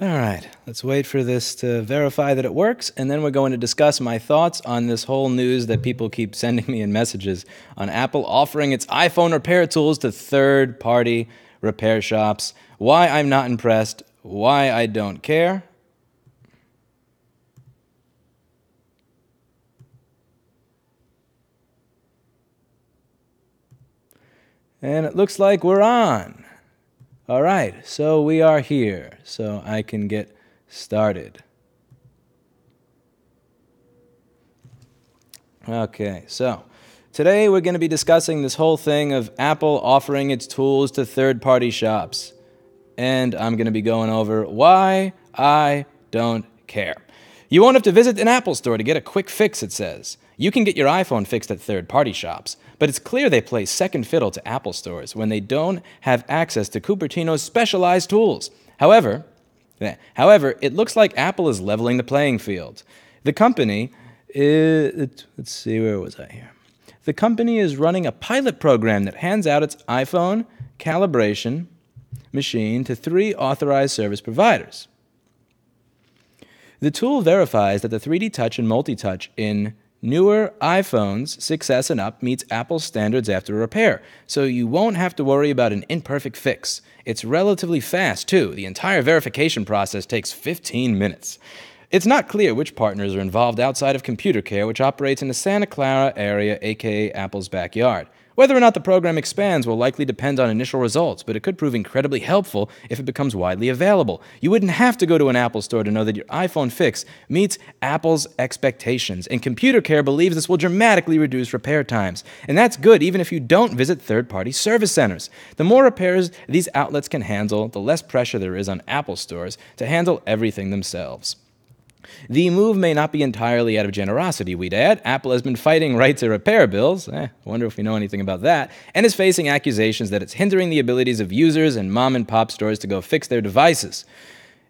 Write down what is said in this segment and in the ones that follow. All right, let's wait for this to verify that it works, and then we're going to discuss my thoughts on this whole news that people keep sending me in messages on Apple offering its iPhone repair tools to third-party repair shops, why I'm not impressed, why I don't care. And it looks like we're on. All right, so we are here, so I can get started. Okay, so today we're going to be discussing this whole thing of Apple offering its tools to third-party shops. And I'm going to be going over why I don't care. You won't have to visit an Apple store to get a quick fix, it says. You can get your iPhone fixed at third-party shops, but it's clear they play second fiddle to Apple stores when they don't have access to Cupertino's specialized tools. However, it looks like Apple is leveling the playing field. The company is, let's see, where was I here? The company is running a pilot program that hands out its iPhone calibration machine to 3 authorized service providers. The tool verifies that the 3D touch and multi-touch in newer iPhones 6S and up meets Apple's standards after repair, so you won't have to worry about an imperfect fix. It's relatively fast, too. The entire verification process takes 15 minutes. It's not clear which partners are involved outside of Computer Care, which operates in the Santa Clara area, aka Apple's backyard. Whether or not the program expands will likely depend on initial results, but it could prove incredibly helpful if it becomes widely available. You wouldn't have to go to an Apple store to know that your iPhone fix meets Apple's expectations, and Computer Care believes this will dramatically reduce repair times. And that's good even if you don't visit third-party service centers. The more repairs these outlets can handle, the less pressure there is on Apple stores to handle everything themselves. The move may not be entirely out of generosity, we'd add. Apple has been fighting right to repair bills, wonder if we know anything about that, and is facing accusations that it's hindering the abilities of users and mom-and-pop stores to go fix their devices.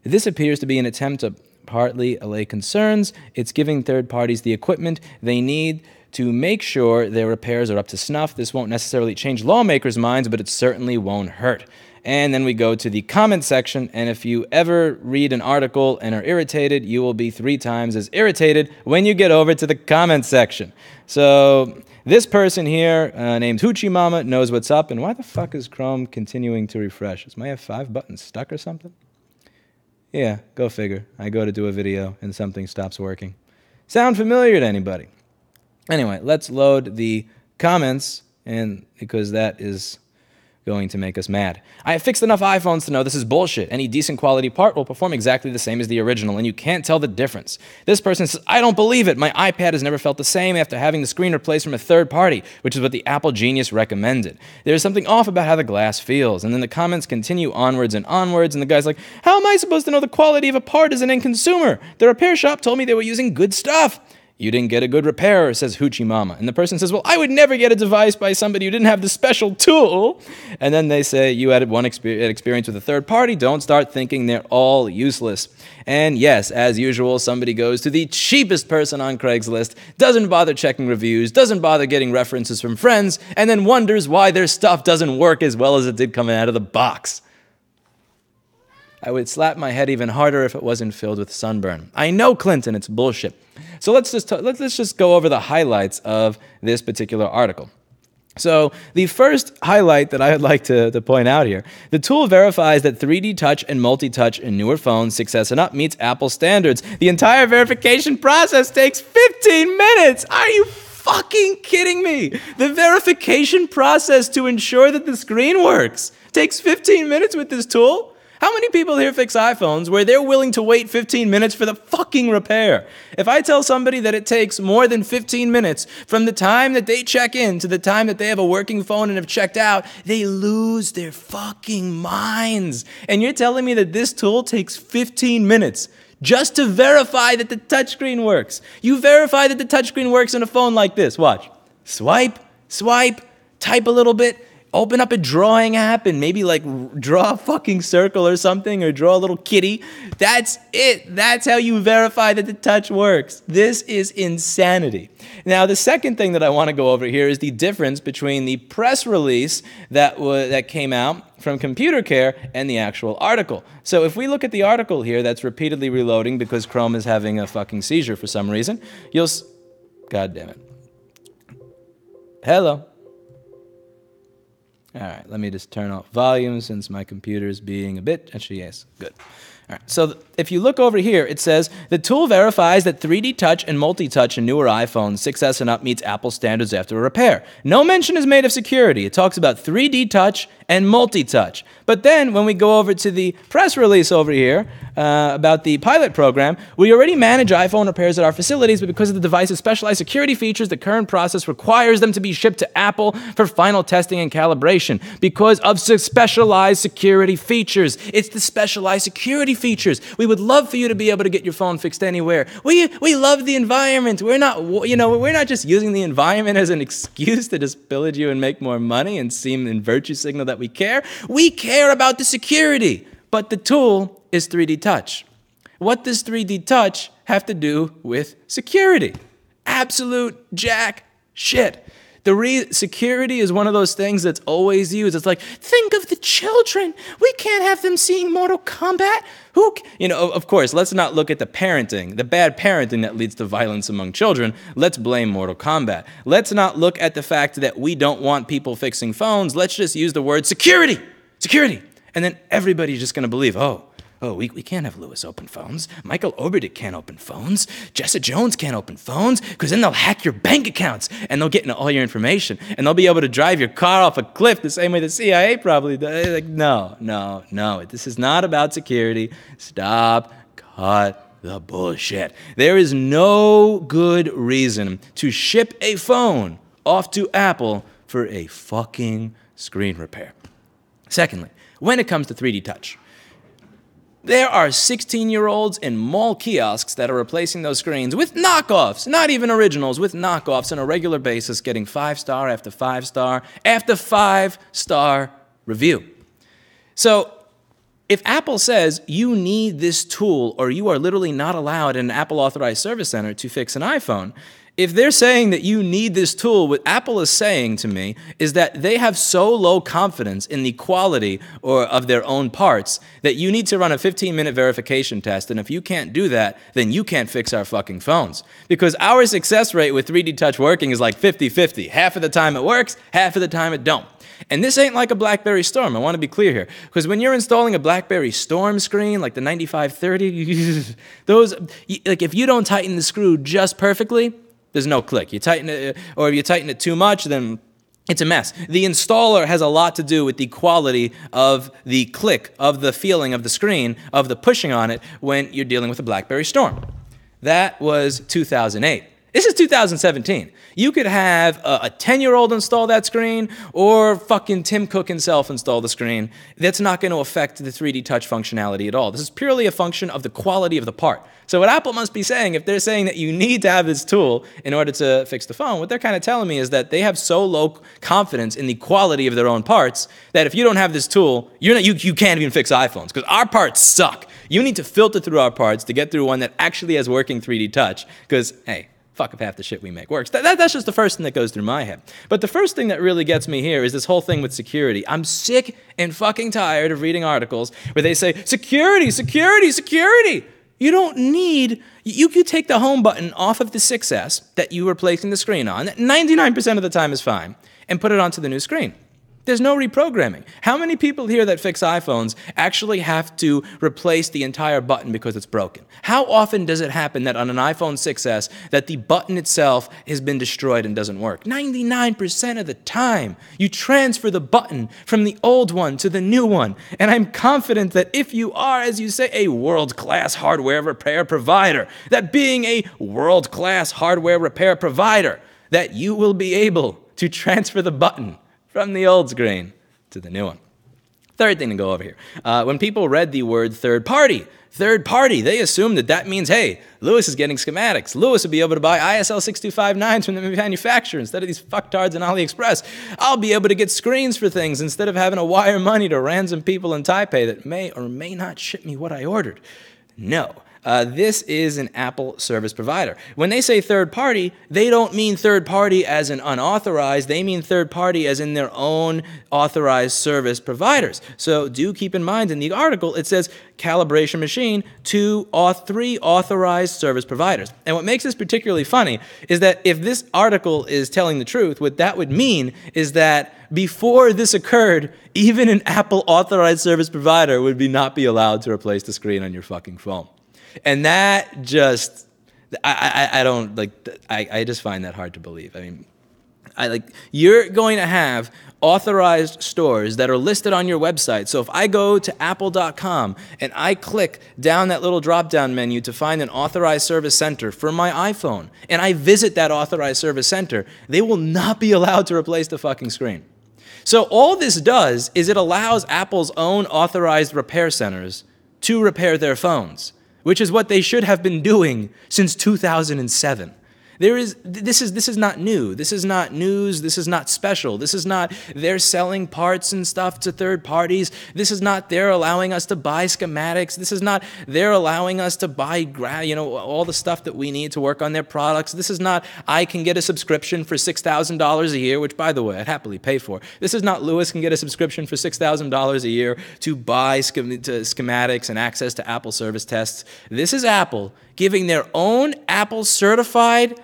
This appears to be an attempt to partly allay concerns. It's giving third parties the equipment they need to make sure their repairs are up to snuff. This won't necessarily change lawmakers' minds, but it certainly won't hurt. And then we go to the comment section, and if you ever read an article and are irritated, you will be 3 times as irritated when you get over to the comment section. So this person here, named Hoochie Mama, knows what's up, and why the fuck is Chrome continuing to refresh? This might have 5 buttons stuck or something? Yeah, go figure. I go to do a video, and something stops working. Sound familiar to anybody? Anyway, let's load the comments, and because that is going to make us mad. I have fixed enough iPhones to know this is bullshit. Any decent quality part will perform exactly the same as the original, and you can't tell the difference. This person says, I don't believe it. My iPad has never felt the same after having the screen replaced from a third party, which is what the Apple genius recommended. There's something off about how the glass feels. And then the comments continue onwards and onwards, and the guy's like, how am I supposed to know the quality of a part as an end consumer? The repair shop told me they were using good stuff. You didn't get a good repairer, says Hoochie Mama. And the person says, well, I would never get a device by somebody who didn't have the special tool. And then they say, you had one experience with a third party. Don't start thinking they're all useless. And yes, as usual, somebody goes to the cheapest person on Craigslist, doesn't bother checking reviews, doesn't bother getting references from friends, and then wonders why their stuff doesn't work as well as it did coming out of the box. I would slap my head even harder if it wasn't filled with sunburn. I know, Clinton, it's bullshit. So let's just go over the highlights of this particular article. So the first highlight that I would like to point out here, the tool verifies that 3D touch and multi-touch in newer phones 6S and up meets Apple standards. The entire verification process takes 15 minutes. Are you fucking kidding me? The verification process to ensure that the screen works takes 15 minutes with this tool? How many people here fix iPhones where they're willing to wait 15 minutes for the fucking repair? If I tell somebody that it takes more than 15 minutes from the time that they check in to the time that they have a working phone and have checked out, they lose their fucking minds. And you're telling me that this tool takes 15 minutes just to verify that the touchscreen works. You verify that the touchscreen works on a phone like this. Watch. Swipe, swipe, type a little bit. open up a drawing app and maybe like draw a fucking circle or something, or draw a little kitty. That's it. That's how you verify that the touch works. This is insanity. Now, the second thing that I want to go over here is the difference between the press release that came out from Computer Care and the actual article. So if we look at the article here that's repeatedly reloading because Chrome is having a fucking seizure for some reason, you'll... God damn it. Hello. All right, let me just turn off volume since my computer is being a bit... Actually, yes, good. All right, so if you look over here, it says, the tool verifies that 3D Touch and multi-touch in newer iPhones 6S and up meets Apple standards after a repair. No mention is made of security. It talks about 3D Touch and multi-touch. But then when we go over to the press release over here about the pilot program, we already manage iPhone repairs at our facilities, but because of the device's specialized security features, the current process requires them to be shipped to Apple for final testing and calibration because of specialized security features. It's the specialized security features. We would love for you to be able to get your phone fixed anywhere. We love the environment. We're not just using the environment as an excuse to just pillage you and make more money and seem in virtue signal that we care. We care about the security. But the tool is 3D Touch. What does 3D Touch have to do with security? Absolute jack shit. Security is one of those things that's always used. It's like, think of the children. We can't have them seeing Mortal Kombat. Of course, let's not look at the parenting, the bad parenting that leads to violence among children. Let's blame Mortal Kombat. Let's not look at the fact that we don't want people fixing phones. Let's just use the word security. And then everybody's just going to believe, we can't have Louis open phones. Michael Oberdick can't open phones. Jessa Jones can't open phones because then they'll hack your bank accounts and they'll get into all your information and they'll be able to drive your car off a cliff the same way the CIA probably does. Like, no. This is not about security. Stop. Cut the bullshit. There is no good reason to ship a phone off to Apple for a fucking screen repair. Secondly, when it comes to 3D Touch, there are 16-year-olds in mall kiosks that are replacing those screens with knockoffs, not even originals, with knockoffs on a regular basis, getting 5-star after 5-star after 5-star review. So if Apple says you need this tool or you are literally not allowed in an Apple-authorized service center to fix an iPhone, if they're saying that you need this tool, what Apple is saying to me is that they have so low confidence in the quality or of their own parts that you need to run a 15-minute verification test, and if you can't do that, then you can't fix our fucking phones. Because our success rate with 3D Touch working is like 50-50. Half of the time it works, half of the time it don't. And this ain't like a Blackberry Storm. I want to be clear here. Because when you're installing a Blackberry Storm screen, like the 9530, if you don't tighten the screw just perfectly, there's no click. You tighten it, or if you tighten it too much, then it's a mess. The installer has a lot to do with the quality of the click, of the feeling of the screen, of the pushing on it when you're dealing with a BlackBerry Storm. That was 2008. This is 2017. You could have a 10-year-old install that screen or fucking Tim Cook himself install the screen. That's not going to affect the 3D Touch functionality at all. This is purely a function of the quality of the part. So what Apple must be saying, if they're saying that you need to have this tool in order to fix the phone, what they're kind of telling me is that they have so low confidence in the quality of their own parts that if you don't have this tool, you can't even fix iPhones because our parts suck. You need to filter through our parts to get through one that actually has working 3D Touch because, hey, fuck if half the shit we make works. That's just the first thing that goes through my head. But the first thing that really gets me here is this whole thing with security. I'm sick and fucking tired of reading articles where they say, security. You don't need... You could take the home button off of the 6S that you were placing the screen on, that 99% of the time is fine, and put it onto the new screen. There's no reprogramming. How many people here that fix iPhones actually have to replace the entire button because it's broken? How often does it happen that on an iPhone 6S that the button itself has been destroyed and doesn't work? 99% of the time, you transfer the button from the old one to the new one. And I'm confident that if you are, as you say, a world-class hardware repair provider, that being a world-class hardware repair provider, that you will be able to transfer the button from the old screen to the new one. Third thing to go over here. When people read the word third party, they assumed that that means, hey, Louis is getting schematics. Louis will be able to buy ISL 6259s from the manufacturer instead of these fucktards in AliExpress. I'll be able to get screens for things instead of having to wire money to random people in Taipei that may or may not ship me what I ordered. No. This is an Apple service provider. When they say third party, they don't mean third party as an unauthorized. They mean third party as in their own authorized service providers. So do keep in mind in the article, it says calibration machine, 2 or 3 authorized service providers. And what makes this particularly funny is that if this article is telling the truth, what that would mean is that before this occurred, even an Apple authorized service provider would not be allowed to replace the screen on your fucking phone. And that just, I don't, like, I just find that hard to believe. I mean, you're going to have authorized stores that are listed on your website. So if I go to apple.com and I click down that little drop-down menu to find an authorized service center for my iPhone, and I visit that authorized service center, they will not be allowed to replace the fucking screen. So all this does is it allows Apple's own authorized repair centers to repair their phones, which is what they should have been doing since 2007. This is not new. This is not news. This is not special. This is not they're selling parts and stuff to third parties. This is not they're allowing us to buy schematics. This is not they're allowing us to buy, all the stuff that we need to work on their products. This is not I can get a subscription for $6,000 a year, which, by the way, I'd happily pay for. This is not Louis can get a subscription for $6,000 a year to buy schematics and access to Apple service tests. This is Apple giving their own Apple certified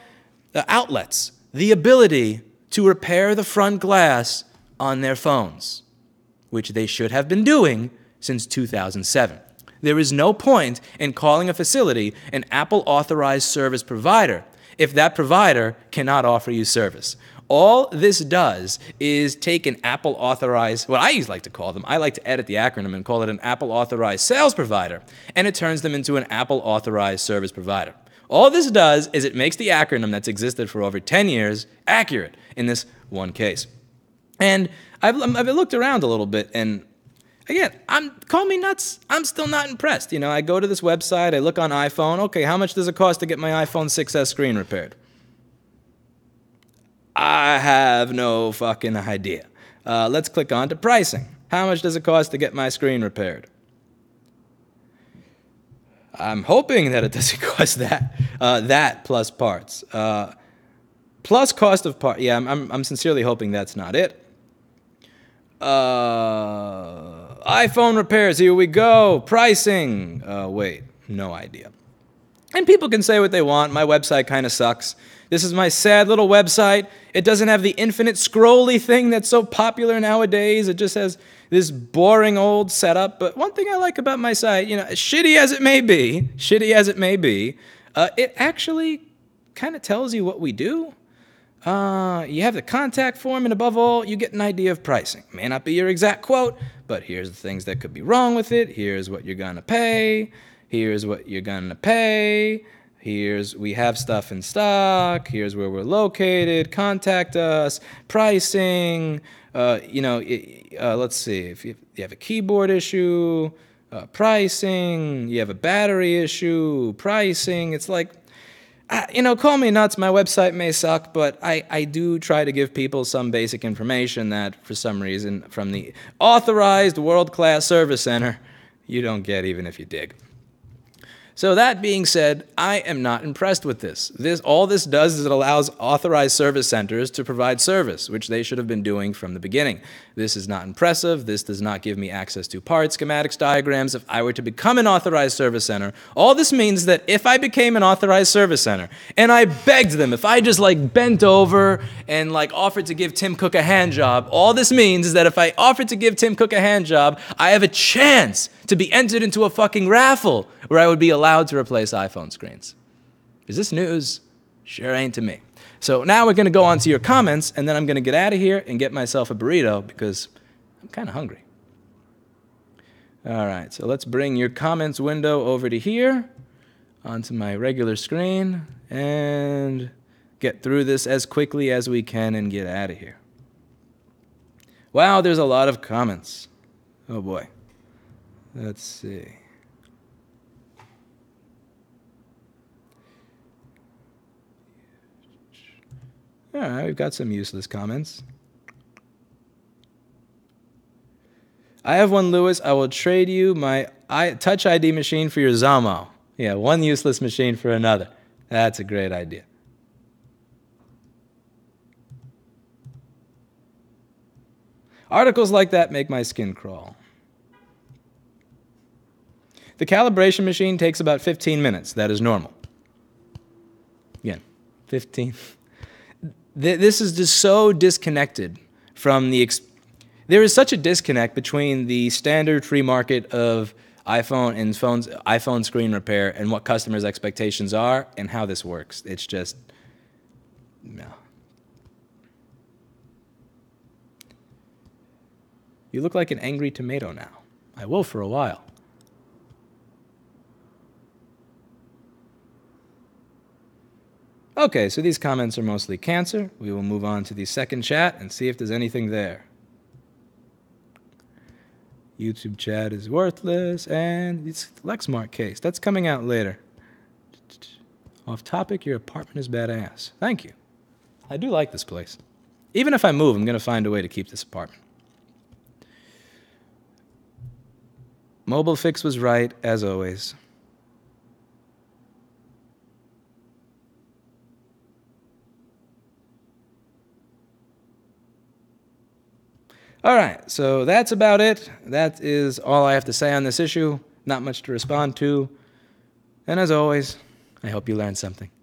outlets the ability to repair the front glass on their phones, which they should have been doing since 2007. There is no point in calling a facility an Apple-authorized service provider if that provider cannot offer you service. All this does is take an Apple-authorized, what I used to like to call them, I like to edit the acronym and call it an Apple-authorized sales provider, and it turns them into an Apple-authorized service provider. All this does is it makes the acronym that's existed for over 10 years accurate in this one case. And I've looked around a little bit, and again, call me nuts, I'm still not impressed. You know, I go to this website, I look on iPhone, okay, how much does it cost to get my iPhone 6s screen repaired? I have no fucking idea. Let's click on to pricing. How much does it cost to get my screen repaired? I'm hoping that it doesn't cost that. That plus parts. Plus cost of part. Yeah, I'm sincerely hoping that's not it. iPhone repairs, here we go. Pricing. Wait, no idea. And people can say what they want. My website kind of sucks. This is my sad little website. It doesn't have the infinite scrolly thing that's so popular nowadays. It just has this boring old setup. But one thing I like about my site, as shitty as it may be, it actually kind of tells you what we do. You have the contact form, and above all, you get an idea of pricing. May not be your exact quote, but here's the things that could be wrong with it. Here's what you're going to pay. Here's what you're going to pay. Here's, we have stuff in stock. Here's where we're located. Contact us. Pricing. Let's see. If you have a keyboard issue, pricing. You have a battery issue, pricing. It's like, call me nuts. My website may suck, but I do try to give people some basic information that, for some reason, from the authorized world-class service center, you don't get even if you dig. So that being said, I am not impressed with this. All this does is it allows authorized service centers to provide service, which they should have been doing from the beginning. This is not impressive. This does not give me access to parts, schematics, diagrams. If I were to become an authorized service center, all this means that if I became an authorized service center and I begged them, if I just bent over and offered to give Tim Cook a hand job, all this means is that if I offered to give Tim Cook a hand job, I have a chance to be entered into a fucking raffle where I would be allowed to replace iPhone screens. Is this news? Sure ain't to me. So now we're going to go on to your comments, and then I'm going to get out of here and get myself a burrito because I'm kind of hungry. All right, so let's bring your comments window over to here, onto my regular screen, and get through this as quickly as we can and get out of here. Wow, there's a lot of comments. Oh boy. Let's see. All right, we've got some useless comments. I have one, Louis. I will trade you my Touch ID machine for your Zamo. Yeah, one useless machine for another. That's a great idea. Articles like that make my skin crawl. The calibration machine takes about 15 minutes. That is normal. Again, 15. This is just so disconnected from the... There is such a disconnect between the standard free market of iPhone and iPhone screen repair and what customers' expectations are and how this works. It's just... no. You look like an angry tomato now. I will for a while. Okay, so these comments are mostly cancer. We will move on to the second chat and see if there's anything there. YouTube chat is worthless, and it's the Lexmark case. That's coming out later. Off topic, your apartment is badass. Thank you. I do like this place. Even if I move, I'm going to find a way to keep this apartment. Mobile Fix was right, as always. All right, so that's about it. That is all I have to say on this issue. Not much to respond to. And as always, I hope you learned something.